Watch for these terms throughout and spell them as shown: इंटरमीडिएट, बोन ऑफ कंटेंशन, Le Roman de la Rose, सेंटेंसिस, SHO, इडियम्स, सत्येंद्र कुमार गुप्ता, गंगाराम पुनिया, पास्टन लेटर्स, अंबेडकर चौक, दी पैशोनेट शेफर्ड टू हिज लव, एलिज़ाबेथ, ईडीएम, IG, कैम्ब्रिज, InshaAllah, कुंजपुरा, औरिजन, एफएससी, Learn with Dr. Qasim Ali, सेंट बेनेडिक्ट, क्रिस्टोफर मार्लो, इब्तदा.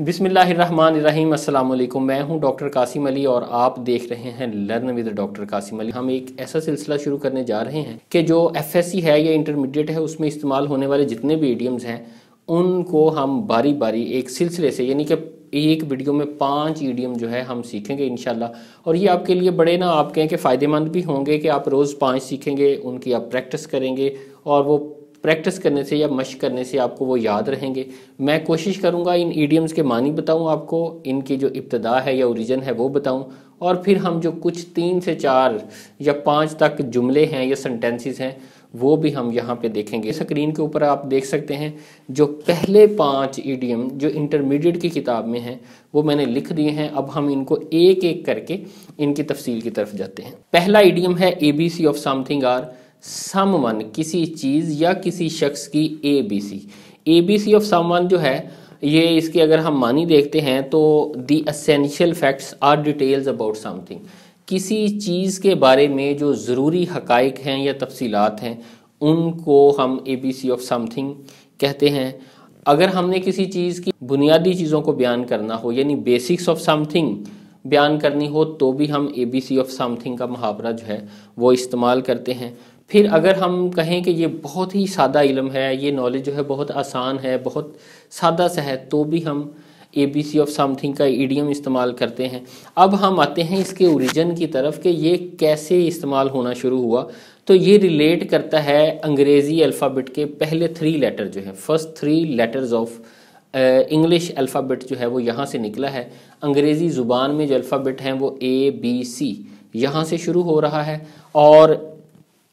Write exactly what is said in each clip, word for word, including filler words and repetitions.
बिस्मिल्लाहिर्रहमानिर्रहीम, अस्सलामुअलैकुम। मैं हूं डॉक्टर कासिम अली और आप देख रहे हैं learn with doctor Qasim Ali. हम एक ऐसा सिलसिला शुरू करने जा रहे हैं कि जो एफएससी है या इंटरमीडिएट है उसमें इस्तेमाल होने वाले जितने भी ईडीएम्स हैं उनको हम बारी बारी एक सिलसिले से यानी कि एक वीडियो में पांच ईडीएम जो है हम सीखेंगे इंशाल्लाह। और ये आपके लिए बड़े ना आप कहें कि फ़ायदेमंद भी होंगे कि आप रोज़ पाँच सीखेंगे, उनकी आप प्रैक्टिस करेंगे और वो प्रैक्टिस करने से या मश्क करने से आपको वो याद रहेंगे। मैं कोशिश करूंगा इन ईडियम्स के मानी बताऊं आपको, इनकी जो इब्तदा है या औरिजन है वो बताऊं, और फिर हम जो कुछ तीन से चार या पाँच तक जुमले हैं या सेंटेंसिस हैं वो भी हम यहाँ पे देखेंगे। स्क्रीन के ऊपर आप देख सकते हैं जो पहले पाँच ईडियम जो इंटरमीडिएट की किताब में हैं वो मैंने लिख दिए हैं। अब हम इनको एक एक करके इनकी तफसील की तरफ जाते हैं। पहला ईडियम है A B C of something or someone, किसी चीज़ या किसी शख्स की A B C. A B C of someone जो है ये इसकी अगर हम मानी देखते हैं तो the essential facts or details about something, किसी चीज़ के बारे में जो ज़रूरी हकाइक हैं या तफसीलात हैं उनको हम A B C of something कहते हैं। अगर हमने किसी चीज़ की बुनियादी चीज़ों को बयान करना हो यानी बेसिक्स ऑफ समथिंग बयान करनी हो तो भी हम A B C of something का मुहावरा जो है वो इस्तेमाल करते हैं। फिर अगर हम कहें कि ये बहुत ही सादा इल्म है, ये नॉलेज जो है बहुत आसान है, बहुत सादा सा है, तो भी हम A B C of something का ईडियम इस्तेमाल करते हैं। अब हम आते हैं इसके ओरिजिन की तरफ कि ये कैसे इस्तेमाल होना शुरू हुआ। तो ये रिलेट करता है अंग्रेज़ी अल्फ़ाबेट के पहले थ्री लेटर जो है, first three letters of English alphabet जो है वो यहाँ से निकला है। अंग्रेज़ी ज़ुबान में जो अल्फ़ाबेट हैं वो ए बी सी यहाँ से शुरू हो रहा है। और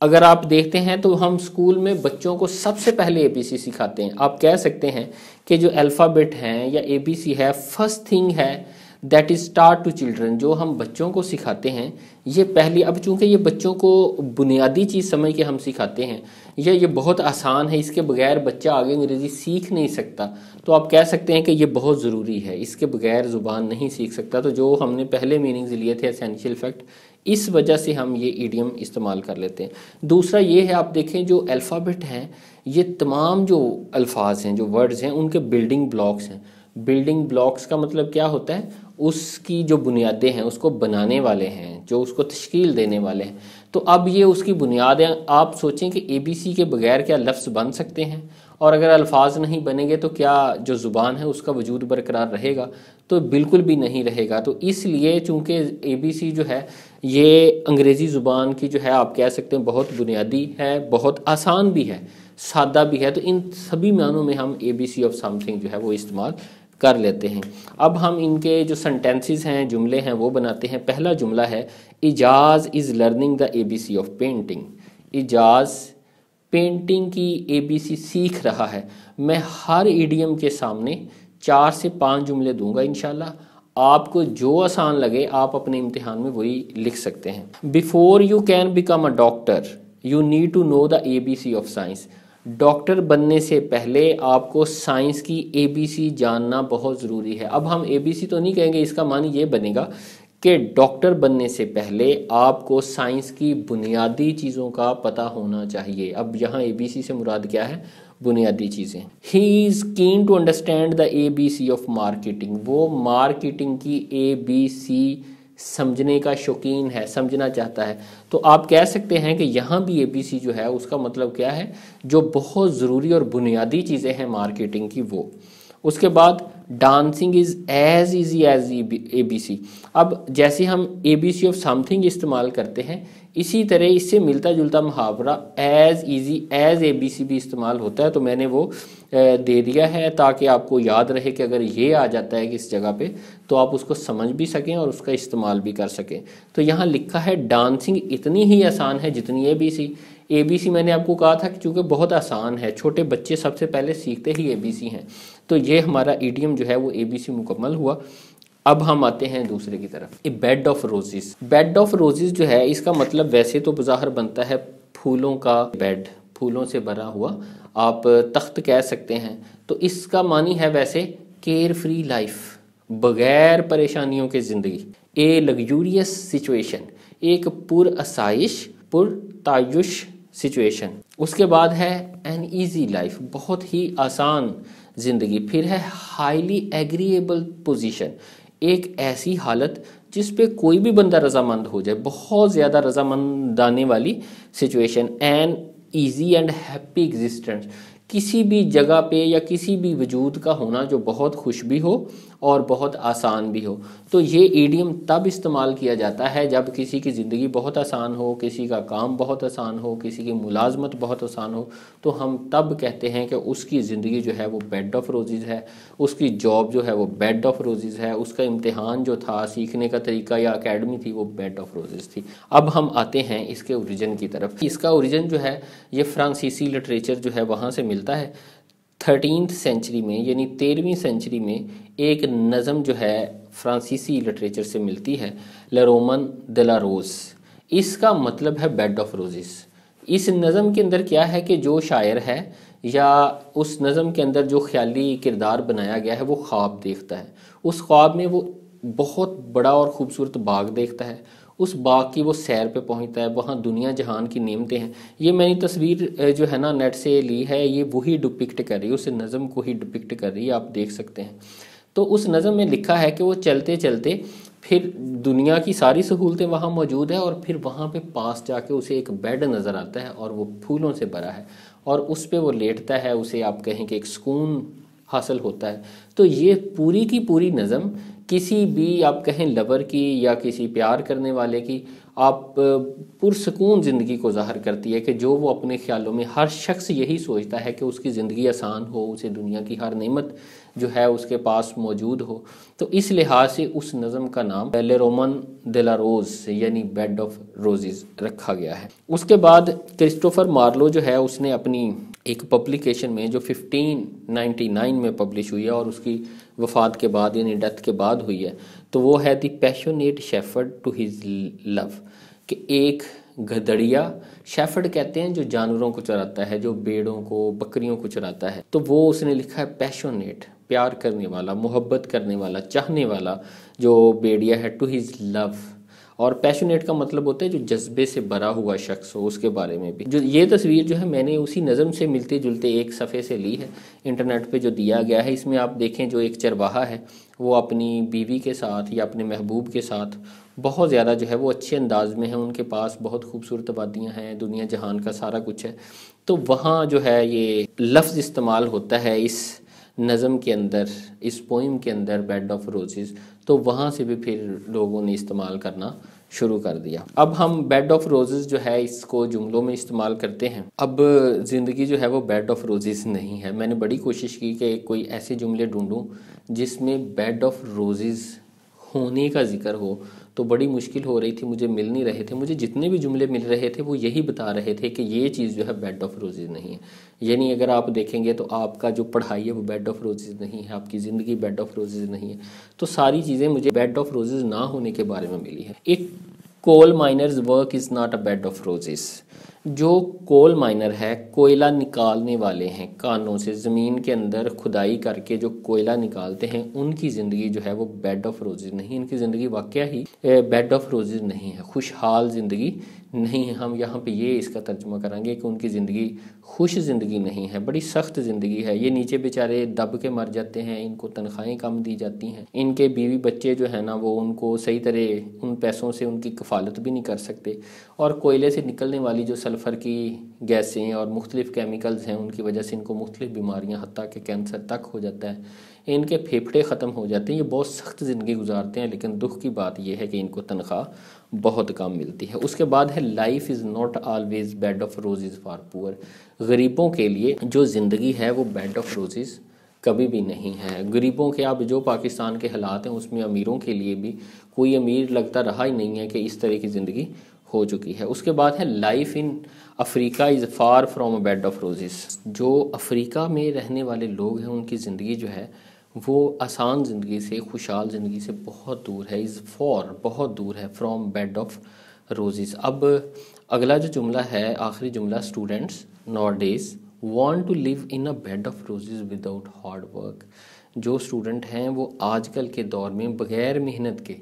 अगर आप देखते हैं तो हम स्कूल में बच्चों को सबसे पहले एबीसी सिखाते हैं। आप कह सकते हैं कि जो अल्फ़ाबेट हैं या एबीसी है फर्स्ट थिंग है that is start to children, जो हम बच्चों को सिखाते हैं ये पहली। अब चूंकि ये बच्चों को बुनियादी चीज़ समझ के हम सिखाते हैं या ये बहुत आसान है, इसके बगैर बच्चा आगे अंग्रेज़ी सीख नहीं सकता, तो आप कह सकते हैं कि ये बहुत ज़रूरी है, इसके बगैर ज़ुबान नहीं सीख सकता। तो जो हमने पहले मीनिंग्स लिए थे एसेंशियल फैक्ट, इस वजह से हम ये ईडियम इस्तेमाल कर लेते हैं। दूसरा ये है, आप देखें जो अल्फ़ाबेट हैं ये तमाम जो अल्फाज हैं जो वर्ड्स हैं उनके बिल्डिंग ब्लॉक्स हैं। बिल्डिंग ब्लॉक्स का मतलब क्या होता है, उसकी जो बुनियादें हैं, उसको बनाने वाले हैं, जो उसको तश्कील देने वाले हैं। तो अब ये उसकी बुनियाद है। आप सोचें कि ए बी सी के बगैर क्या लफ्ज़ बन सकते हैं, और अगर अल्फाज नहीं बनेंगे तो क्या जो ज़ुबान है उसका वजूद बरकरार रहेगा? तो बिल्कुल भी नहीं रहेगा। तो इसलिए चूँकि ए बी सी जो है ये अंग्रेज़ी ज़ुबान की जो है आप कह सकते हैं बहुत बुनियादी है, बहुत आसान भी है, सादा भी है। तो इन सभी मानों में हम A B C of something जो है वो इस्तेमाल कर लेते हैं। अब हम इनके जो सेंटेंसेस हैं, जुमले हैं, वो बनाते हैं। पहला जुमला है Ijaz is learning the A B C of painting. Ijaz painting की ए बी सी सीख रहा है। मैं हर ईडियम के सामने चार से पाँच जुमले दूंगा इंशाल्लाह, आपको जो आसान लगे आप अपने इम्तिहान में वही लिख सकते हैं। Before you can become a doctor you need to know the A B C of science. Doctor बनने से पहले आपको साइंस की ए बी सी जानना बहुत ज़रूरी है। अब हम ए बी सी तो नहीं कहेंगे, इसका मान ये बनेगा कि डॉक्टर बनने से पहले आपको साइंस की बुनियादी चीज़ों का पता होना चाहिए। अब यहाँ ए बी सी से मुराद क्या है, बुनियादी चीज़ें। He is keen to understand the A B C of marketing. वो मार्केटिंग की ए बी सी समझने का शौकीन है, समझना चाहता है। तो आप कह सकते हैं कि यहाँ भी ए बी सी जो है उसका मतलब क्या है, जो बहुत ज़रूरी और बुनियादी चीज़ें हैं मार्केटिंग की वो। उसके बाद dancing is as easy as A B C. अब जैसे हम A B C of something इस्तेमाल करते हैं इसी तरह इससे मिलता जुलता मुहावरा as easy as A B C भी इस्तेमाल होता है। तो मैंने वो दे दिया है ताकि आपको याद रहे कि अगर ये आ जाता है किस जगह पे तो आप उसको समझ भी सकें और उसका इस्तेमाल भी कर सकें। तो यहाँ लिखा है डांसिंग इतनी ही आसान है जितनी ए बी सी। ए बी सी मैंने आपको कहा था कि चूँकि बहुत आसान है, छोटे बच्चे सबसे पहले सीखते ही ए बी सी हैं। तो ये हमारा ईडियम जो है वो ए बी सी मुकम्मल हुआ। अब हम आते हैं दूसरे की तरफ, a bed of roses. Bed of roses जो है इसका मतलब वैसे तो बाहर बनता है फूलों का बेड, फूलों से भरा हुआ आप तख्त कह सकते हैं। तो इसका मानी है वैसे केयर फ्री लाइफ, बगैर परेशानियों के ज़िंदगी, ए लग्जूरियस सिचुएशन, एक पुर आसाइश पुर तायुश सिचुएशन। उसके बाद है एन ईजी लाइफ, बहुत ही आसान ज़िंदगी। फिर है हाईली एग्रीएबल पोजीशन, एक ऐसी हालत जिस पे कोई भी बंदा रजामंद हो जाए, बहुत ज़्यादा रजामंदाने वाली situation. An easy and happy existence, किसी भी जगह पे या किसी भी वजूद का होना जो बहुत खुश भी हो और बहुत आसान भी हो। तो ये ईडीएम तब इस्तेमाल किया जाता है जब किसी की ज़िंदगी बहुत आसान हो, किसी का काम बहुत आसान हो, किसी की मुलाजमत बहुत आसान हो, तो हम तब कहते हैं कि उसकी ज़िंदगी जो है वो बेड ऑफ रोज़ेज़ है, उसकी जॉब जो है वो बेड ऑफ रोज़ेज़ है, उसका इम्तिहान जो था, सीखने का तरीका या अकेडमी थी वो बेड ऑफ रोज़ेज़ थी। अब हम आते हैं इसके ओरिजिन की तरफ। इसका ओरिजिन जो है ये फ्रांसीसी लिटरेचर जो है वहाँ से मिलता है। थर्टीन्थ सेंचुरी में यानी तेरहवीं सेंचुरी में एक नज़म जो है फ्रांसीसी लिटरेचर से मिलती है, ल रोमन दे ला रोज। इसका मतलब है बेड ऑफ रोजेस। इस नज़म के अंदर क्या है कि जो शायर है या उस नज़म के अंदर जो ख्याली किरदार बनाया गया है वो ख्वाब देखता है। उस ख्वाब में वो बहुत बड़ा और ख़ूबसूरत बाग देखता है, उस बाग की वो सैर पे पहुंचता है, वहाँ दुनिया जहान की नेमतें हैं। ये मैंने तस्वीर जो है ना नेट से ली है, ये वही डिपिक्ट कर रही है, उस नज़म को ही डिपिक्ट कर रही है, आप देख सकते हैं। तो उस नज़म में लिखा है कि वो चलते चलते फिर दुनिया की सारी सहूलतें वहाँ मौजूद है और फिर वहाँ पे पास जाके उसे एक बेड नज़र आता है और वो फूलों से भरा है और उस पर वो लेटता है, उसे आप कहें कि एक सुकून हासिल होता है। तो ये पूरी की पूरी नज़म किसी भी आप कहें लवर की या किसी प्यार करने वाले की आप पुरसकून ज़िंदगी को ज़ाहिर करती है कि जो वो अपने ख्यालों में, हर शख्स यही सोचता है कि उसकी ज़िंदगी आसान हो, उसे दुनिया की हर नेमत जो है उसके पास मौजूद हो। तो इस लिहाज से उस नज़म का नाम ल रोमन दे ला रोज यानी बेड ऑफ रोजेज़ रखा गया है। उसके बाद क्रिस्टोफर मार्लो जो है उसने अपनी एक पब्लिकेशन में जो फिफ्टीन नाइंटी नाइन में पब्लिश हुई है और उसकी वफ़ात के बाद यानी डेथ के बाद हुई है, तो वो है दी पैशोनेट शेफर्ड टू हिज लव, कि एक गधड़िया, शेफर्ड कहते हैं जो जानवरों को चराता है, जो भेड़ों को बकरियों को चराता है, तो वो उसने लिखा है पैशोनेट, प्यार करने वाला, मोहब्बत करने वाला, चाहने वाला जो भेड़िया है, टू हिज लव। और पैशनेट का मतलब होता है जो जज्बे से भरा हुआ शख्स हो, उसके बारे में भी। जो ये तस्वीर जो है मैंने उसी नज़म से मिलते जुलते एक सफ़े से ली है, इंटरनेट पे जो दिया गया है। इसमें आप देखें जो एक चरवाहा है वो अपनी बीवी के साथ या अपने महबूब के साथ बहुत ज़्यादा जो है वो अच्छे अंदाज में है, उनके पास बहुत खूबसूरत आबादियाँ हैं, दुनिया जहान का सारा कुछ है। तो वहाँ जो है ये लफ्ज़ इस्तेमाल होता है इस नज़म के अंदर, इस पोइम के अंदर, बेड ऑफ रोजेज़। तो वहाँ से भी फिर लोगों ने इस्तेमाल करना शुरू कर दिया। अब हम बेड ऑफ रोजेज़ जो है इसको जुमलों में इस्तेमाल करते हैं। अब ज़िंदगी जो है वो बेड ऑफ रोजेज़ नहीं है। मैंने बड़ी कोशिश की कि कोई ऐसे जुमले ढूंढूं जिसमें बेड ऑफ रोजेज़ होने का जिक्र हो, तो बड़ी मुश्किल हो रही थी, मुझे मिल नहीं रहे थे। मुझे जितने भी जुमले मिल रहे थे वो यही बता रहे थे कि ये चीज़ जो है बेड ऑफ रोजेज़ नहीं है। यानी अगर आप देखेंगे तो आपका जो पढ़ाई है वो बेड ऑफ रोजेज़ नहीं है, आपकी ज़िंदगी बेड ऑफ रोजेज़ नहीं है। तो सारी चीज़ें मुझे बेड ऑफ रोजेज़ ना होने के बारे में मिली है। एक coal miners work is not a bed of roses. जो कोल माइनर है, कोयला निकालने वाले हैं, कानों से ज़मीन के अंदर खुदाई करके जो कोयला निकालते हैं, उनकी ज़िंदगी जो है वो बेड ऑफ रोजेज़ नहीं, इनकी ज़िंदगी वाकया ही बेड ऑफ रोजेज़ नहीं है, खुशहाल ज़िंदगी नहीं है। हम यहाँ पे ये इसका तर्जुमा करेंगे कि उनकी ज़िंदगी खुश ज़िंदगी नहीं है, बड़ी सख्त ज़िंदगी है। ये नीचे बेचारे दब के मर जाते हैं, इनको तनख्वाहें कम दी जाती हैं, इनके बीवी बच्चे जो है ना वो उनको सही तरह उन पैसों से उनकी कफ़ालत भी नहीं कर सकते, और कोयले से निकलने वाली जो सल्फ़र की गैसें और मुख्तलिफ़ केमिकल्स हैं उनकी वजह से इनको मुख्तलिफ़ बीमारियां हत्ता के कैंसर तक हो जाता है, इनके फेफड़े ख़त्म हो जाते हैं। ये बहुत सख्त ज़िंदगी गुजारते हैं, लेकिन दुख की बात यह है कि इनको तनख्वाह बहुत कम मिलती है। उसके बाद है life is not always bed of roses for poor. गरीबों के लिए जो ज़िंदगी है वो बेड ऑफ रोजेज़ कभी भी नहीं है। गरीबों के आप जो पाकिस्तान के हालात हैं उसमें अमीरों के लिए भी कोई अमीर लगता रहा ही नहीं है कि इस तरह की ज़िंदगी हो चुकी है। उसके बाद है life in Africa is far from a bed of roses. जो अफ्रीका में रहने वाले लोग हैं उनकी ज़िंदगी जो है वो आसान ज़िंदगी से, खुशहाल ज़िंदगी से बहुत दूर है, इज़ फॉर बहुत दूर है, फ्रॉम बेड ऑफ रोजेज़। अब अगला जो जुमला है, आखिरी जुमला, students nowadays want to live in a bed of roses without hard work. जो स्टूडेंट हैं वो आजकल के दौर में बग़ैर मेहनत के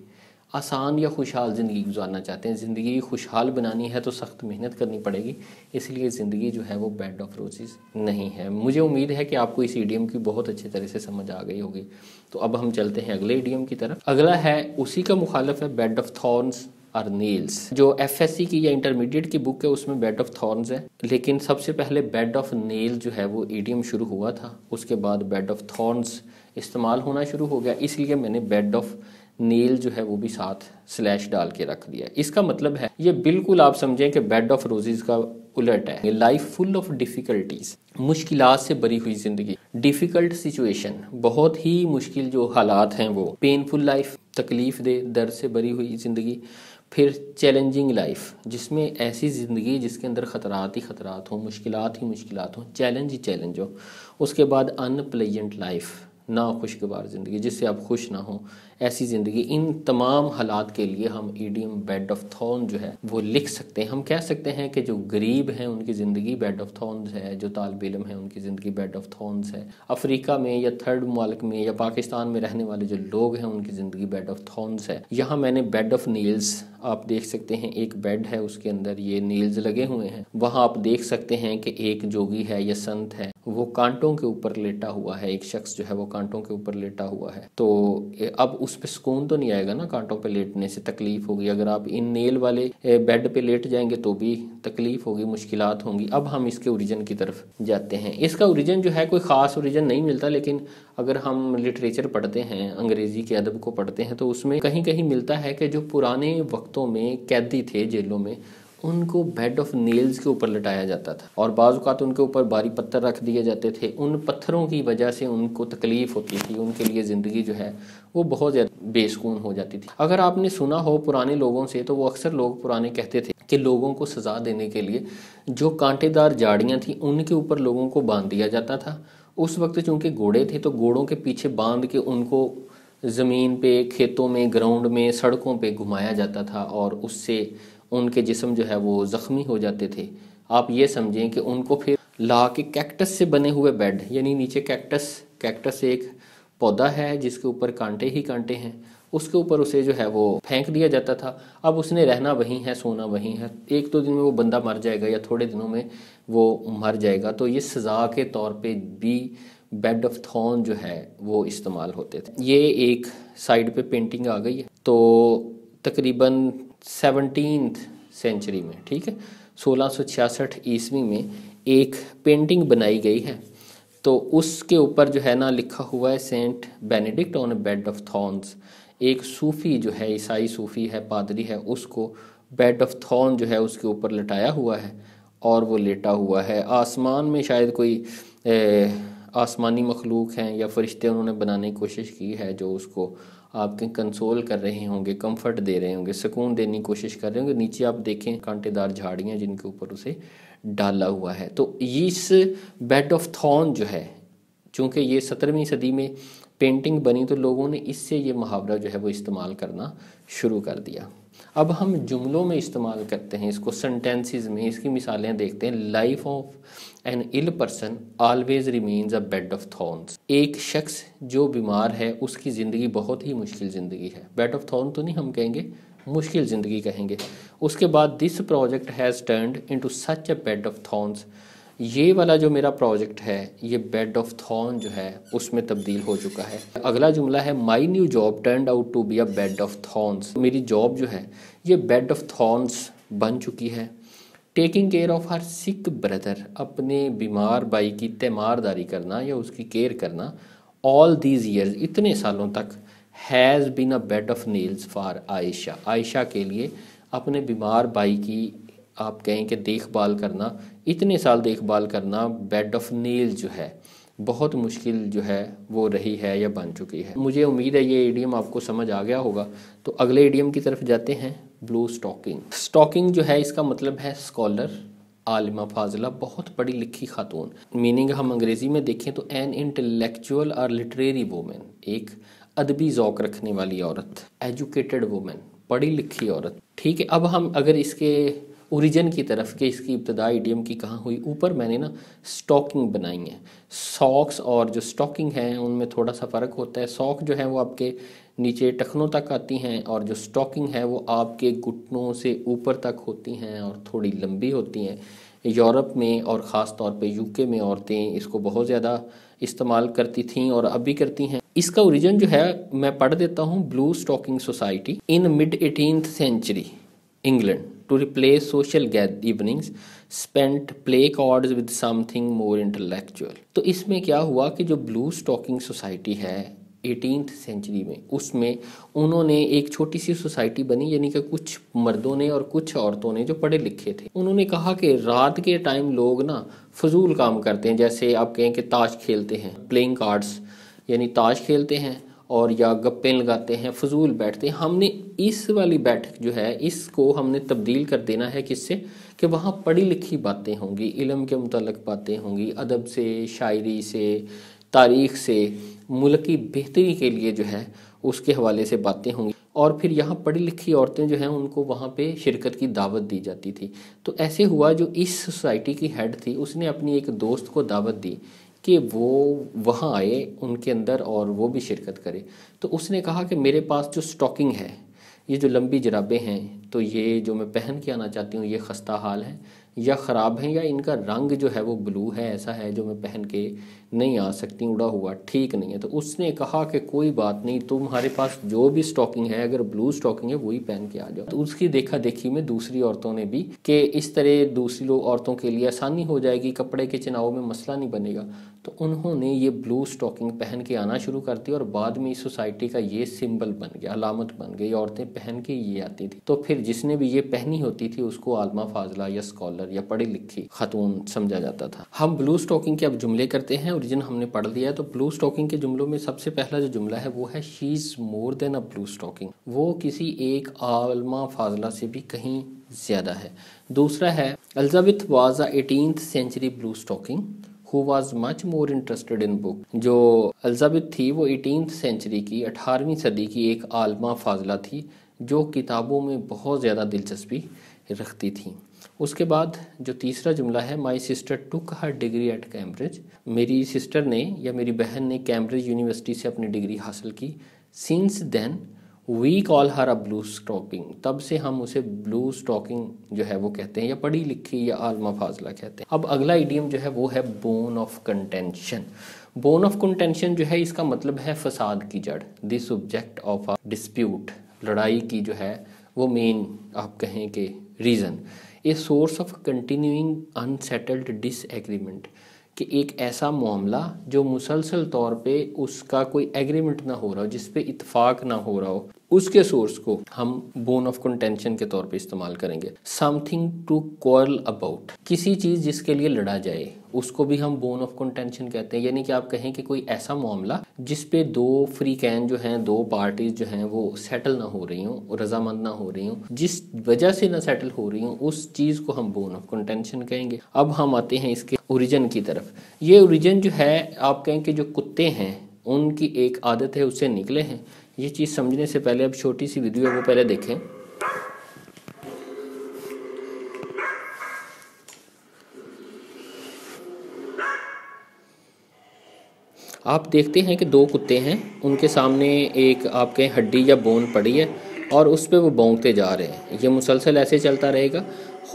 आसान या खुशहाल ज़िंदगी गुजारना चाहते हैं। ज़िंदगी खुशहाल बनानी है तो सख्त मेहनत करनी पड़ेगी, इसलिए ज़िंदगी जो है वो बेड ऑफ रोज़ेस नहीं है। मुझे उम्मीद है कि आपको इस इडियम की बहुत अच्छी तरह से समझ आ गई होगी। तो अब हम चलते हैं अगले इडियम की तरफ। अगला है, उसी का मुखालफ है बेड ऑफ थॉर्न्स और नील्स। जो एफएससी की या इंटरमीडिएट की बुक है उसमें बेड ऑफ थॉर्न्स है, लेकिन सबसे पहले बेड ऑफ नील जो है वो इडियम शुरू हुआ था, उसके बाद बेड ऑफ थॉर्न्स इस्तेमाल होना शुरू हो गया, इसलिए मैंने बेड ऑफ नील जो है वो भी साथ स्लैश डाल के रख दिया। इसका मतलब है ये बिल्कुल आप समझें कि बेड ऑफ रोजेस का उलट है। लाइफ फुल ऑफ डिफ़िकल्टीज, मुश्किलात से भरी हुई ज़िंदगी, डिफ़िकल्ट सिचुएशन, बहुत ही मुश्किल जो हालात हैं वो, पेनफुल लाइफ, तकलीफ दे दर्द से भरी हुई ज़िंदगी, फिर चैलेंजिंग लाइफ जिसमें ऐसी ज़िंदगी जिसके अंदर ख़तरात ही ख़तरात हों, मुश्किलात ही मुश्किलात हों, चैलेंज ही चैलेंज हो। उसके बाद अनप्लेजेंट लाइफ, ना खुशगवार ज़िंदगी जिससे आप खुश ना हो, ऐसी ज़िंदगी। इन तमाम हालात के लिए हम ईडीएम बेड ऑफ थॉर्न जो है वो लिख सकते हैं। हम कह सकते हैं कि जो गरीब हैं उनकी ज़िंदगी बेड ऑफ थॉर्न्स है, जो तालब इलम है उनकी ज़िंदगी बेड ऑफ थॉर्न्स है, अफ्रीका में या थर्ड मुल्क में या पाकिस्तान में रहने वाले जो लोग हैं उनकी ज़िंदगी बेड ऑफ थॉर्न्स है। यहाँ मैंने बेड ऑफ नील्स, आप देख सकते हैं एक बेड है उसके अंदर ये नील्स लगे हुए हैं, वहाँ आप देख सकते हैं कि एक जोगी है या संत है वो कांटों के ऊपर लेटा हुआ है, एक शख्स जो है वो कांटों के ऊपर लेटा हुआ है। तो अब उस पर सुकून तो नहीं आएगा ना, कांटों पे लेटने से तकलीफ होगी, अगर आप इन नेल वाले बेड पे लेट जाएंगे तो भी तकलीफ होगी, मुश्किलात होंगी। अब हम इसके ओरिजिन की तरफ जाते हैं। इसका ओरिजिन जो है कोई ख़ास ओरिजिन नहीं मिलता, लेकिन अगर हम लिटरेचर पढ़ते हैं, अंग्रेज़ी के अदब को पढ़ते हैं, तो उसमें कहीं कहीं मिलता है कि जो पुराने वक्तों में कैदी थे जेलों में उनको बेड ऑफ नेल्स के ऊपर लटाया जाता था, और बाज़ औक़ात उनके ऊपर भारी पत्थर रख दिए जाते थे, उन पत्थरों की वजह से उनको तकलीफ़ होती थी, उनके लिए ज़िंदगी जो है वो बहुत ज़्यादा बेसुकून हो जाती थी। अगर आपने सुना हो पुराने लोगों से, तो वो अक्सर लोग पुराने कहते थे कि लोगों को सज़ा देने के लिए जो कांटेदार झाड़ियाँ थीं उनके ऊपर लोगों को बांध दिया जाता था। उस वक्त चूँकि घोड़े थे तो घोड़ों के पीछे बांध के उनको ज़मीन पे, खेतों में, ग्राउंड में, सड़कों पर घुमाया जाता था, और उससे उनके जिस्म जो है वो ज़ख्मी हो जाते थे। आप ये समझें कि उनको फिर ला के कैक्टस से बने हुए बेड, यानी नीचे कैक्टस, कैक्टस एक पौधा है जिसके ऊपर कांटे ही कांटे हैं, उसके ऊपर उसे जो है वो फेंक दिया जाता था। अब उसने रहना वहीं है, सोना वहीं है, एक दो दिन में वो बंदा मर जाएगा या थोड़े दिनों में वो मर जाएगा। तो ये सज़ा के तौर पे भी बेड ऑफ थॉर्न जो है वो इस्तेमाल होते थे। ये एक साइड पे पेंटिंग आ गई है, तो तकरीबन सेवनटीन सेंचुरी में, ठीक है, सोलह सौ छियासठ ईस्वी में एक पेंटिंग बनाई गई है, तो उसके ऊपर जो है ना लिखा हुआ है सेंट बेनेडिक्ट on bed of thorns. एक सूफ़ी जो है, ईसाई सूफ़ी है, पादरी है, उसको बेड ऑफ थॉर्न जो है उसके ऊपर लटाया हुआ है और वो लेटा हुआ है। आसमान में शायद कोई ए, आसमानी मखलूक हैं या फरिश्ते उन्होंने बनाने की कोशिश की है जो उसको आपके कंसोल कर रहे होंगे, कंफर्ट दे रहे होंगे, सुकून देने की कोशिश कर रहे होंगे। नीचे आप देखें कांटेदार झाड़ियाँ जिनके ऊपर उसे डाला हुआ है। तो इस बेड ऑफ थॉर्न जो है, चूँकि ये सत्रहवीं सदी में पेंटिंग बनी, तो लोगों ने इससे ये मुहावरा जो है वो इस्तेमाल करना शुरू कर दिया। अब हम जुमलों में इस्तेमाल करते हैं इसको, सेंटेंसिस में इसकी मिसालें देखते हैं। Life of an ill person always remains a bed of thorns. एक शख्स जो बीमार है उसकी ज़िंदगी बहुत ही मुश्किल ज़िंदगी है, बेड ऑफ थॉर्न तो नहीं हम कहेंगे, मुश्किल ज़िंदगी कहेंगे। उसके बाद, this project has turned into such a bed of thorns. ये वाला जो मेरा प्रोजेक्ट है ये बेड ऑफ थॉर्न जो है उसमें तब्दील हो चुका है। अगला जुमला है, my new job turned out to be a bed of thorns. मेरी जॉब जो है ये बेड ऑफ थॉर्न्स बन चुकी है। Taking care of her sick brother, अपने बीमार भाई की तीमारदारी करना या उसकी केयर करना। ऑल दीज ईयर्स, इतने सालों तक, has been a bed of nails for Ayesha. Ayesha के लिए अपने बीमार भाई की आप कहें कि देखभाल करना, इतने साल देखभाल करना बेड ऑफ नील जो है बहुत मुश्किल जो है वो रही है या बन चुकी है। मुझे उम्मीद है ये इडियम आपको समझ आ गया होगा। तो अगले इडियम की तरफ जाते हैं, ब्लू स्टॉकिंग। स्टॉकिंग जो है इसका मतलब है स्कॉलर, आलिमा फाजला, बहुत पढ़ी लिखी खातून। मीनिंग हम अंग्रेज़ी में देखें तो एन इंटेलेक्चुअल और लिटरेरी वोमेन, एक अदबी ज़ौक़ रखने वाली औरत, एजुकेटेड वोमेन, पढ़ी लिखी औरत, ठीक है। अब हम अगर इसके औरिजन की तरफ कि इसकी इब्तदा ईडीएम की कहाँ हुई। ऊपर मैंने ना स्टॉकिंग बनाई है, सॉक्स और जो स्टॉकिंग है उनमें थोड़ा सा फ़र्क होता है। सॉक जो है वो आपके नीचे टखनों तक आती हैं और जो स्टॉकिंग है वो आपके घुटनों से ऊपर तक होती हैं और थोड़ी लंबी होती हैं। यूरोप में और ख़ास तौर पे यूके में औरतें इसको बहुत ज़्यादा इस्तेमाल करती थीं और अब भी करती हैं। इसका ओरिजिन जो है मैं पढ़ देता हूँ। Blue stocking society in mid eighteenth century England to replace social evenings spent play cards with something more intellectual. तो इसमें क्या हुआ कि जो ब्लू स्टॉकिंग सोसाइटी है एटीनथ सेंचुरी में, उसमें उन्होंने एक छोटी सी सोसाइटी बनी, यानी कि कुछ मर्दों ने और कुछ औरतों ने जो पढ़े लिखे थे। उन्होंने कहा कि रात के टाइम लोग ना फजूल काम करते हैं, जैसे आप कहें कि ताश खेलते हैं, प्लेइंग कार्ड्स यानी ताश खेलते हैं, और या गप्पे लगाते हैं, फजूल बैठते हैं। हमने इस वाली बैठक जो है इसको हमने तब्दील कर देना है किससे, कि वहाँ पढ़ी लिखी बातें होंगी, इलम के मुतल्लिक बातें होंगी, अदब से, शायरी से, तारीख से, मुल्क की बेहतरी के लिए जो है उसके हवाले से बातें होंगी। और फिर यहाँ पढ़ी लिखी औरतें जो हैं उनको वहाँ पे शिरकत की दावत दी जाती थी। तो ऐसे हुआ, जो इस सोसाइटी की हेड थी उसने अपनी एक दोस्त को दावत दी कि वो वहाँ आए उनके अंदर और वो भी शिरकत करे। तो उसने कहा कि मेरे पास जो स्टॉकिंग है, ये जो लंबी जराबें हैं, तो ये जो मैं पहन के आना चाहती हूँ ये खस्ता हाल है या ख़राब है, या इनका रंग जो है वो ब्लू है, ऐसा है जो मैं पहन के नहीं आ सकती, उड़ा हुआ ठीक नहीं है। तो उसने कहा कि कोई बात नहीं, तुम्हारे पास जो भी स्टॉकिंग है, अगर ब्लू स्टॉकिंग है वही पहन के आ जाओ। तो उसकी देखा देखी में दूसरी औरतों ने भी, कि इस तरह दूसरी औरतों के लिए आसानी हो जाएगी, कपड़े के चुनाव में मसला नहीं बनेगा। तो उन्होंने ये ब्लू स्टॉकिंग पहन के आना शुरू कर दी और बाद में इस सोसाइटी का ये सिंबल बन गया, अलामत बन गई, औरतें पहन के ये आती थी। तो फिर जिसने भी ये पहनी होती थी उसको आलमा फाजला या स्कॉलर या पढ़ी लिखी खातून समझा जाता था। हम ब्लू स्टॉकिंग के अब जुमले करते हैं, ओरिजिन हमने पढ़ लिया। तो ब्लू स्टॉकिंग के जुमलों में सबसे पहला जो जुमला है वो है she is more than a blue stocking, वो किसी एक आलमा फाजला से भी कहीं ज्यादा है। दूसरा है एलिज़ाबेथ was a eighteenth century blue stocking who was much more interested in book. जो एलिज़ाबेथ थी वो एटीन्थ सेंचुरी की, अठारहवीं सदी की एक आलमा फाजला थी जो किताबों में बहुत ज़्यादा दिलचस्पी रखती थी। उसके बाद जो तीसरा जुमला है, my sister took her degree at कैम्ब्रिज, मेरी सिस्टर ने या मेरी बहन ने कैम्ब्रिज यूनिवर्सिटी से अपनी डिग्री हासिल की। Since then we call her a blue stocking, तब से हम उसे ब्लू स्टॉकिंग जो है वो कहते हैं, या पढ़ी लिखी या आलमा फाजला कहते हैं। अब अगला इडियम जो है वो है बोन ऑफ कंटेंशन। बोन ऑफ कंटेंशन जो है इसका मतलब है फसाद की जड़, the subject of a dispute, लड़ाई की जो है वो मेन आप कहें कि reason, a source of continuing unsettled disagreement, कि एक ऐसा मामला जो मुसलसल तौर पे उसका कोई एग्रीमेंट ना हो रहा हो, जिस पे इत्फाक ना हो रहा हो, उसके सोर्स को हम बोन ऑफ कंटेंशन के तौर पे इस्तेमाल करेंगे। समथिंग टू क्वारल अबाउट, किसी चीज़ जिसके लिए लड़ा जाए उसको भी हम बोन ऑफ कंटेंशन कहते हैं। यानी कि आप कहें कि कोई ऐसा मामला जिस पे दो फ्री कैन जो हैं, दो पार्टीज जो हैं वो सेटल ना हो रही हों, रजामंद ना हो रही हों, जिस वजह से ना सेटल हो रही हों, उस चीज़ को हम बोन ऑफ कंटेंशन कहेंगे। अब हम आते हैं इसके ओरिजिन की तरफ। ये ओरिजिन जो है आप कहें कि जो कुत्ते हैं उनकी एक आदत है, उससे निकले हैं। ये चीज़ समझने से पहले अब छोटी सी वीडियो वो पहले देखें। आप देखते हैं कि दो कुत्ते हैं, उनके सामने एक आपके हड्डी या बोन पड़ी है और उस पर वो भौंकते जा रहे हैं। ये मुसलसल ऐसे चलता रहेगा।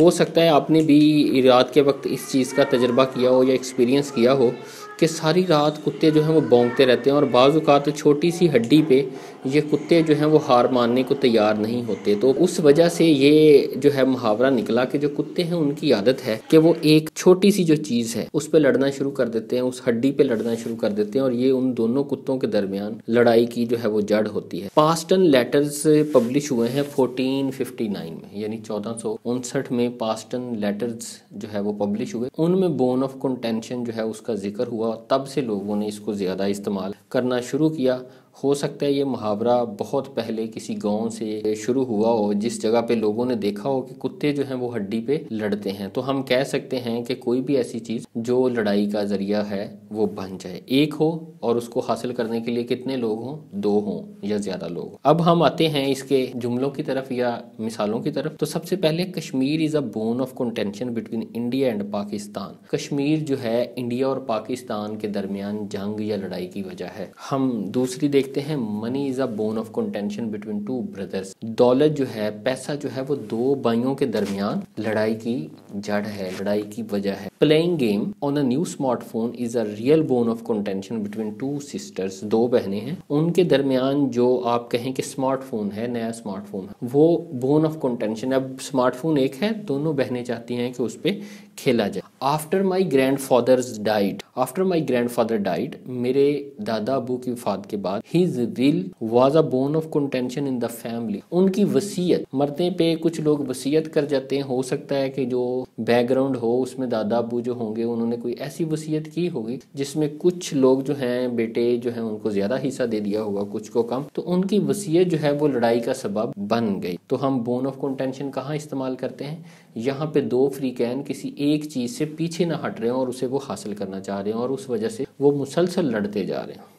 हो सकता है आपने भी रात के वक्त इस चीज़ का तजर्बा किया हो या एक्सपीरियंस किया हो कि सारी रात कुत्ते जो हैं वो भौंकते रहते हैं और बाज़ औक़ात छोटी सी हड्डी पे ये कुत्ते जो हैं वो हार मानने को तैयार नहीं होते। तो उस वजह से ये जो है मुहावरा निकला कि जो कुत्ते हैं उनकी आदत है कि वो एक छोटी सी जो चीज़ है उस पर लड़ना शुरू कर देते हैं, उस हड्डी पर लड़ना शुरू कर देते हैं, और ये उन दोनों कुत्तों के दरमियान लड़ाई की जो है वो जड़ होती है। पास्टन लेटर्स पब्लिश हुए हैं फोर्टीन फिफ्टी नाइन में, यानी चौदह सौ उनसठ में पास्टन लेटर्स जो है वो पब्लिश हुए। उनमें बोन ऑफ कंटेंशन जो है उसका जिक्र हुआ, तब से लोगों ने इसको ज़्यादा इस्तेमाल करना शुरू किया हो सकता है ये मुहावरा बहुत पहले किसी गांव से शुरू हुआ हो, जिस जगह पे लोगों ने देखा हो कि कुत्ते जो हैं वो हड्डी पे लड़ते हैं। तो हम कह सकते हैं कि कोई भी ऐसी चीज़ जो लड़ाई का जरिया है वो बन जाए, एक हो और उसको हासिल करने के लिए कितने लोग हों, दो हों या ज़्यादा लोग हों। अब हम आते हैं इसके जुमलों की तरफ या मिसालों की तरफ। तो सबसे पहले, Kashmir is a बोन ऑफ कंटेंशन between India and Pakistan. Kashmir जो है इंडिया और पाकिस्तान के दरमियान जंग या लड़ाई की वजह है। हम दूसरी देखते हैं, money is a बोन ऑफ कंटेंशन between two brothers. दौलत जो है, पैसा जो है वो दो भाइयों के दरमियान लड़ाई की जड़ है, लड़ाई की वजह है। Playing game on a new smartphone is a real बोन ऑफ कंटेंशन between two sisters. दो बहनें हैं, उनके दरमियान जो आप कहें कि स्मार्टफोन है, नया स्मार्टफोन है, वो बोन ऑफ कंटेंशन। अब स्मार्टफोन एक है, दोनों बहनें चाहती हैं कि उस पर खेला जाए। After my grand fathers died, after my grandfather died, मेरे दादा अबू की वफात के बाद, his will was a बोन ऑफ कंटेंशन in the family. उनकी वसीयत, मरने पे कुछ लोग वसीयत कर जाते हैं, हो सकता है कि जो बैकग्राउंड हो उसमें दादा अबू जो होंगे उन्होंने कोई ऐसी वसीयत की होगी जिसमें कुछ लोग जो हैं बेटे जो हैं उनको ज्यादा हिस्सा दे दिया होगा, कुछ को कम, तो उनकी वसीयत जो है वो लड़ाई का सबब बन गई। तो हम बोन ऑफ कंटेंशन कहाँ इस्तेमाल करते हैं? यहाँ पे दो फ्रीकैन किसी एक चीज से पीछे ना हट रहे हैं और उसे वो हासिल करना चाह रहे हैं और उस वजह से वो मुसलसल लड़ते जा रहे हैं।